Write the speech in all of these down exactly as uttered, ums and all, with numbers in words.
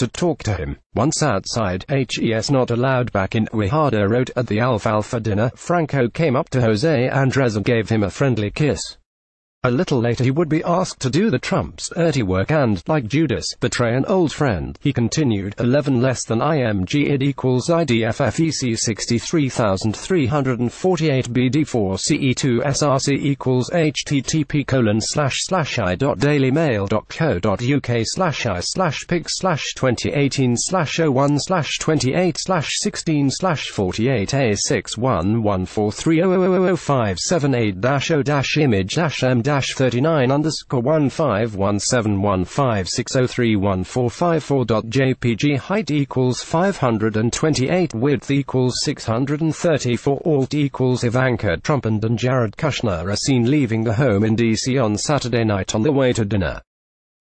to talk to him. Once outside, he's not allowed back in, Guajardo wrote. At the Alfalfa dinner, Franco came up to José Andrés and gave him a friendly kiss. A little later he would be asked to do the Trump's dirty work and, like Judas, betray an old friend. He continued, eleven less than I M G id equals I D F F E C sixty-three thousand three hundred forty-eight B D four C E two S R C equals H T T P colon slash slash I dot dailymail.co.uk slash I slash pig slash twenty eighteen slash oh one slash twenty-eight slash sixteen slash forty-eight A six one one four three zero zero zero five seven eight dash O dash image dash M dash thirty-nine underscore one five one seven one five six oh three one four five four dot J P G height equals five hundred and twenty-eight width equals six hundred and thirty-four alt equals Ivanka Trump and and Jared Kushner are seen leaving the home in D C on Saturday night on the way to dinner.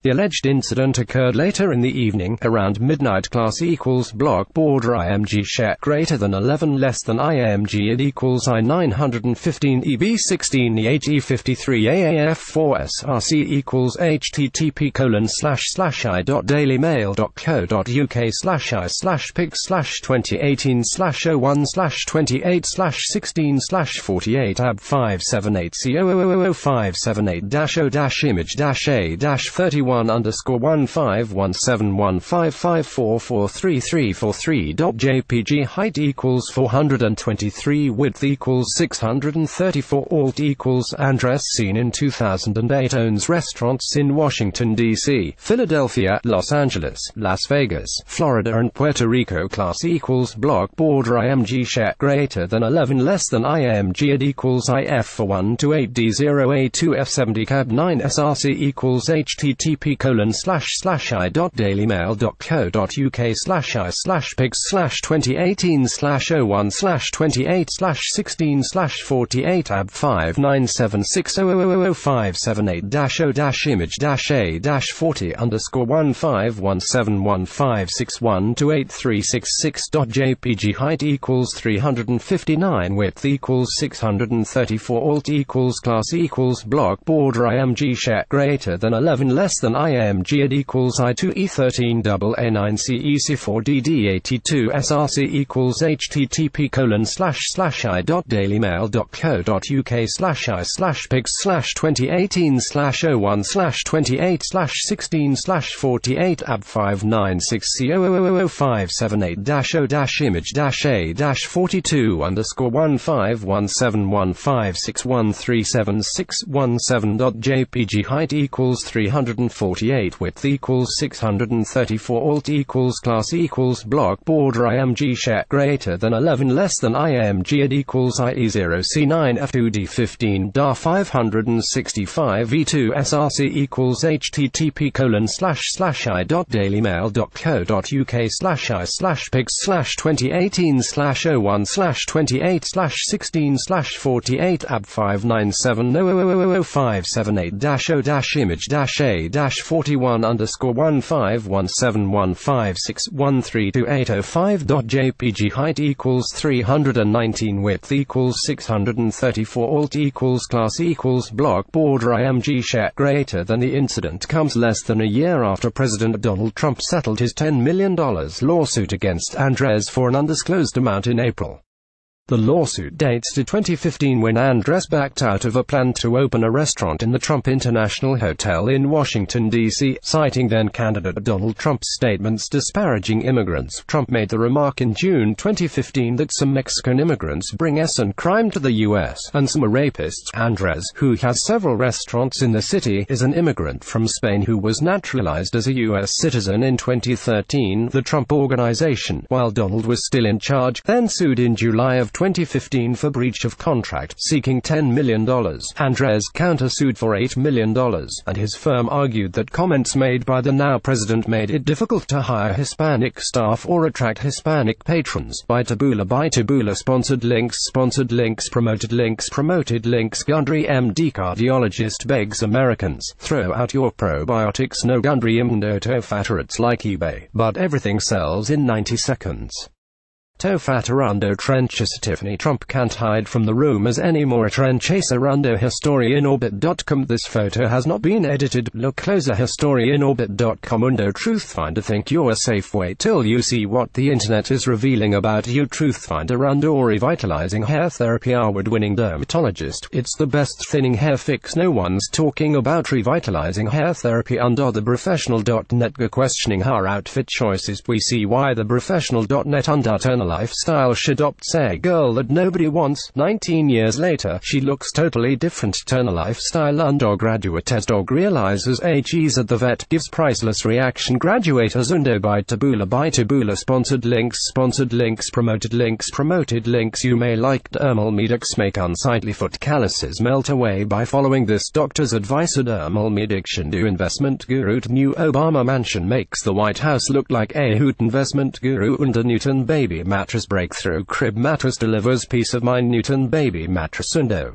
The alleged incident occurred later in the evening, around midnight. Class equals block border I M G share greater than eleven less than I M G id equals I nine one five E B one six E eight E five three A A F four S R C equals H T T P colon slash slash I dot dailymail.co.uk slash I slash pig slash twenty eighteen slash oh one slash twenty-eight slash sixteen slash forty-eight ab five seven eight C zero zero zero zero five seven eight dash O dash image dash A dash thirty-one underscore one five one seven one five five four four three three four three dot J P G height equals four hundred and twenty three width equals six hundred and thirty four alt equals Andrés seen in two thousand and eight owns restaurants in Washington D C, Philadelphia, Los Angeles, Las Vegas, Florida, and Puerto Rico. Class equals block border I M G share greater than eleven less than I M G id equals I F four one two eight D zero A two F seventy cab nine S R C equals H T T P P colon slash slash I dot dailymail.co.uk slash I slash pigs slash twenty eighteen slash oh one slash twenty-eight slash sixteen slash forty-eight ab five nine seven six zero zero zero zero five seven eight dash O dash image dash A dash forty underscore one five one seven one five six one two eight three six six dot J P G height equals three hundred and fifty nine width equals six hundred and thirty four alt equals class equals block border I M G share greater than eleven less than I M G id equals I two E one three A nine C E C four D D eight two S R C equals H T T P colon slash slash I dot dailymail.co.uk slash I slash pigs slash twenty eighteen slash oh one slash twenty-eight slash sixteen slash forty-eight ab five nine six C zero zero zero zero five seven eight dash O dash image dash A dash forty-two underscore one five one seven one five six one three seven six one seven dot J P G height equals three hundred and forty-eight width equals six hundred thirty-four alt equals class equals block border I M G share greater than eleven less than I M G id equals I E zero C nine F two D fifteen D A R five sixty-five E two S R C equals H T T P colon slash slash I dot dailymail.co.uk slash I slash pigs slash twenty eighteen slash oh one slash twenty-eight slash sixteen slash forty-eight ab five nine seven zero zero zero zero five seven eight dash O dash image dash A dash forty-one underscore one five one seven one five six one three two eight oh five dot J P G height equals three hundred and nineteen width equals six hundred and thirty-four alt equals class equals block border I M G share greater than. The incident comes less than a year after President Donald Trump settled his ten million dollars lawsuit against Andrés for an undisclosed amount in April. The lawsuit dates to twenty fifteen when Andrés backed out of a plan to open a restaurant in the Trump International Hotel in Washington, D C, citing then-candidate Donald Trump's statements disparaging immigrants. Trump made the remark in June twenty fifteen that some Mexican immigrants bring S and crime to the U S, and some are rapists. Andrés, who has several restaurants in the city, is an immigrant from Spain who was naturalized as a U S citizen in twenty thirteen. The Trump Organization, while Donald was still in charge, then sued in July of twenty fifteen for breach of contract, seeking ten million dollars. Andrés countersued for eight million dollars, and his firm argued that comments made by the now president made it difficult to hire Hispanic staff or attract Hispanic patrons. By Taboola by Taboola sponsored links sponsored links promoted links promoted links Gundry M D cardiologist begs Americans, throw out your probiotics. No Gundry M D O T O fatter, it's like eBay, but everything sells in ninety seconds. Tofatarando Trenchasatiffany Trump can't hide from the rumors anymore. Trenchasarando Historianorbit dot com. This photo has not been edited. Look closer. Historianorbit dot com. Undo Truthfinder. Think you're safe. Wait till you see what the internet is revealing about you. Truthfinder Undo. Revitalizing hair therapy. Award-winning dermatologist. It's the best thinning hair fix. No one's talking about revitalizing hair therapy. Undo the professional dot net. Go questioning her outfit choices. We see why the professional dot net Undo turn lifestyle she adopts. A girl that nobody wants, nineteen years later, she looks totally different. Turn a lifestyle under graduate test dog realizes A G's at the vet, gives priceless reaction. Graduate as undo by Taboola by Taboola. Sponsored links, sponsored links, promoted links, promoted links. You may like dermal medics. Make unsightly foot calluses melt away by following this doctor's advice. A dermal medic should do. Investment guru to new Obama mansion makes the White House look like a hoot. Investment guru under Newton baby mattress. Breakthrough crib mattress delivers peace of mind. Newton baby mattress undo.